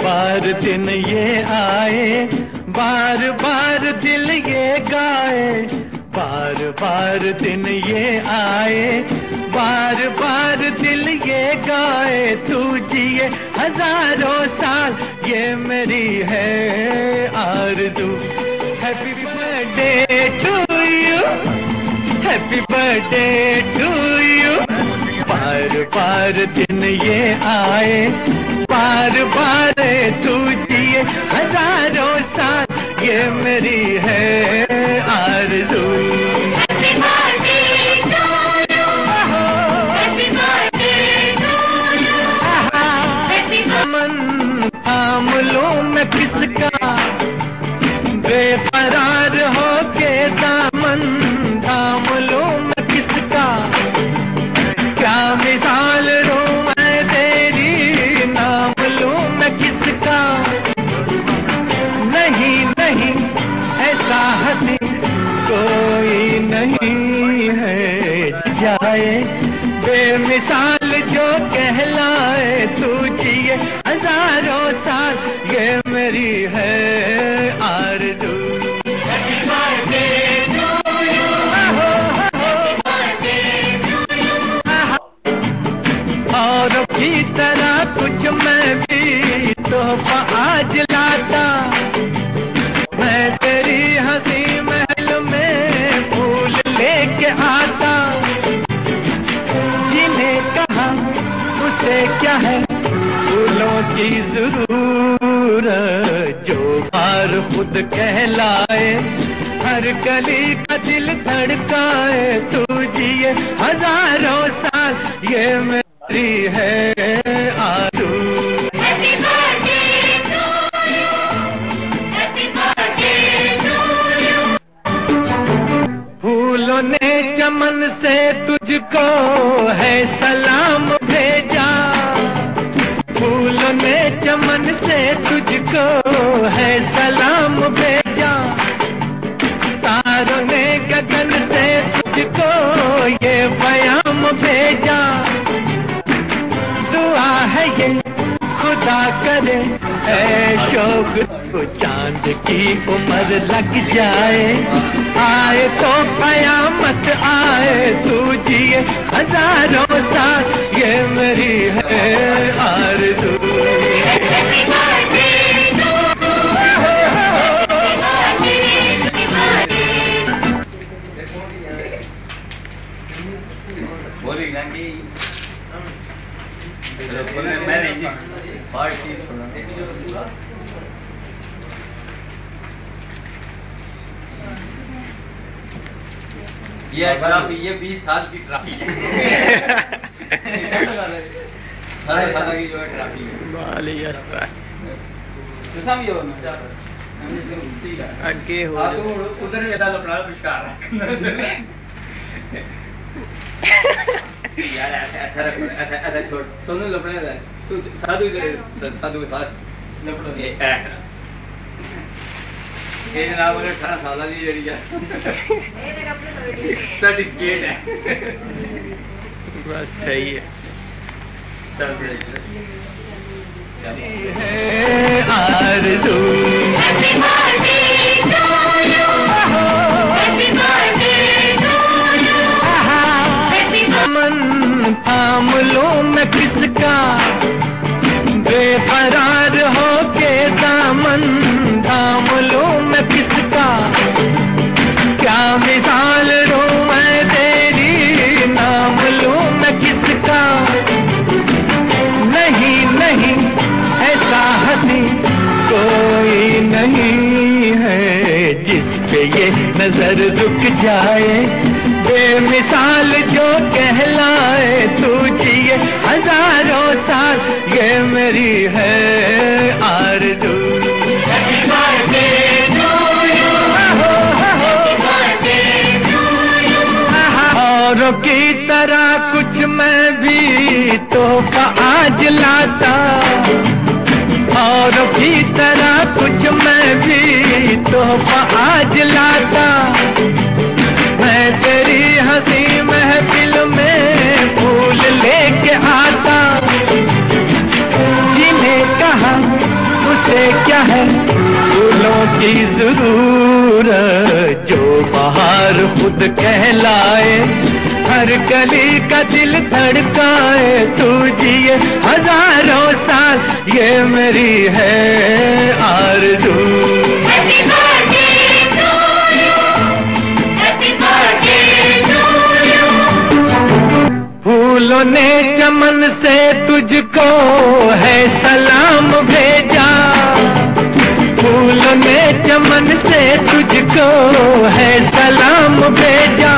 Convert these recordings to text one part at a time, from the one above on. बार दिन ये आए, बार बार दिल ये गाए, बार बार दिन ये आए, बार बार दिल ये गाए। तू जिए हजारों साल ये मेरी है आरज़ू। Happy birthday to you, happy birthday to you. बार बार दिन ये आए, बार बार तू जिए हजारों साल ये मेरी है आरज़ू। मन आमलों में किसका बेकरार हो के दामन, आमलों में किसका क्या मिसाल जाए बेमिसाल जो कहलाए। तू जिए हजारों साल ये मेरी है आरज़ू। और की तरह कुछ मैं भी तोहफा आज लाता, मैं तेरी हंसी महल में फूल लेके आता। क्या है फूलों की जरूरत जो बार खुद कहलाए, हर गली का दिल धड़काए। तू जिए हजारों साल ये मेरी है आरज़ू। Happy birthday to you, happy birthday to you. फूलों ने चमन से तुझको है सलाम भेजा, फूलों ने चमन से तुझको है सलाम भेजा। तारों ने गगन से तुझको ये पयाम भेजा। दुआ है ये खुदा करे ऐ शौक को चांद की उम्र लग जाए, आए तो कयामत आए। तू जिए हजारों साल ये मेरी है आरज़ू। ये 20 साल की ट्रैफिक है। जनाब 18 साल की जड़ी सर्टिफिकेट है बस सही है। आरज़ू मन आमलों में किसका बेकरार हो के दामन, दामलों में किसका क्या मिसाल रूं मैं तेरी, नामलों में किसका नहीं नहीं ऐसा हसी कोई नहीं है। जिस पे ये नजर रुक जाए बेमिसाल जो कहलाए। तू जिए हजारों साल ये मेरी है आरज़ू। औरों की तरह कुछ मैं भी तोहफा आज लाता, औरों की तरह कुछ मैं भी तोहफा आज लाता। है फूलों की ज़रूरत जो बाहर खुद कहलाए, हर गली का दिल धड़काए, तू जिए हजारों साल ये मेरी है आरज़ू। फूलों ने चमन से तुझको है सलाम भेजा, फूलों ने चमन से तुझको है सलाम भेजा,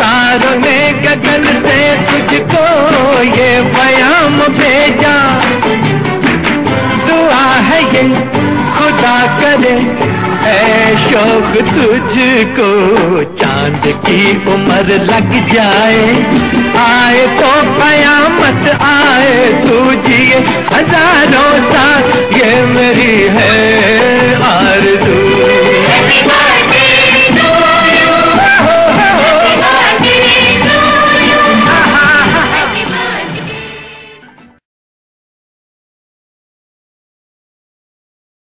तारों ने गगन से तुझको ये पयाम भेजा। दुआ है ये खुदा करे ऐ शौक तुझको चांद की उम्र लग जाए, आए तो कयामत आए तू जिए हजारों साल ये मेरी है।